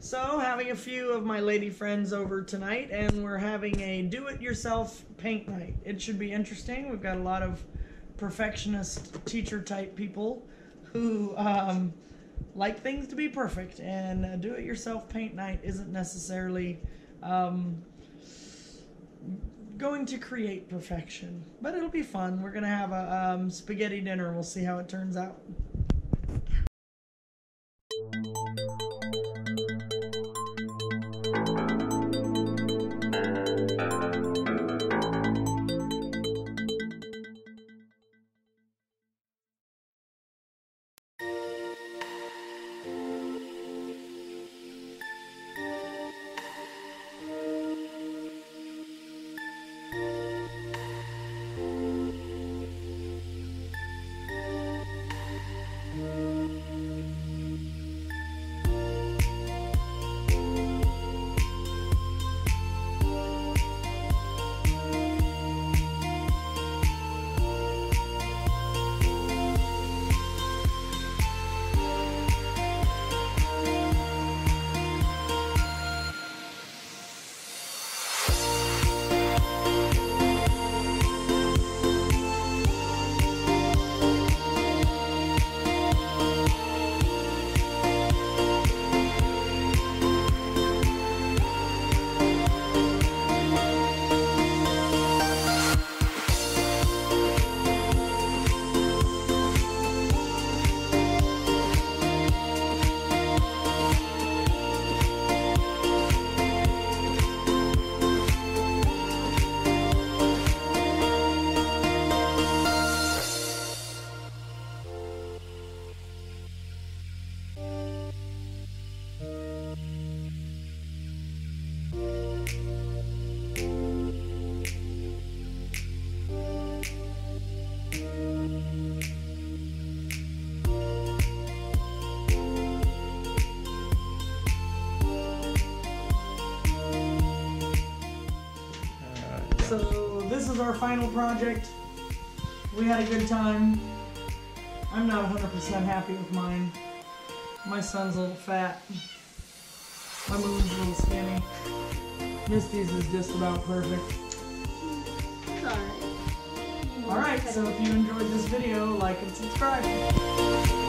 So, having a few of my lady friends over tonight, and we're having a do-it-yourself paint night. It should be interesting. We've got a lot of perfectionist teacher-type people who like things to be perfect, and a do-it-yourself paint night isn't necessarily going to create perfection. But it'll be fun. We're going to have a spaghetti dinner. We'll see how it turns out. So this is our final project. We had a good time. I'm not 100% happy with mine. My son's a little fat. My moon's a little skinny. Misty's is just about perfect. Alright, so if you enjoyed this video, like and subscribe.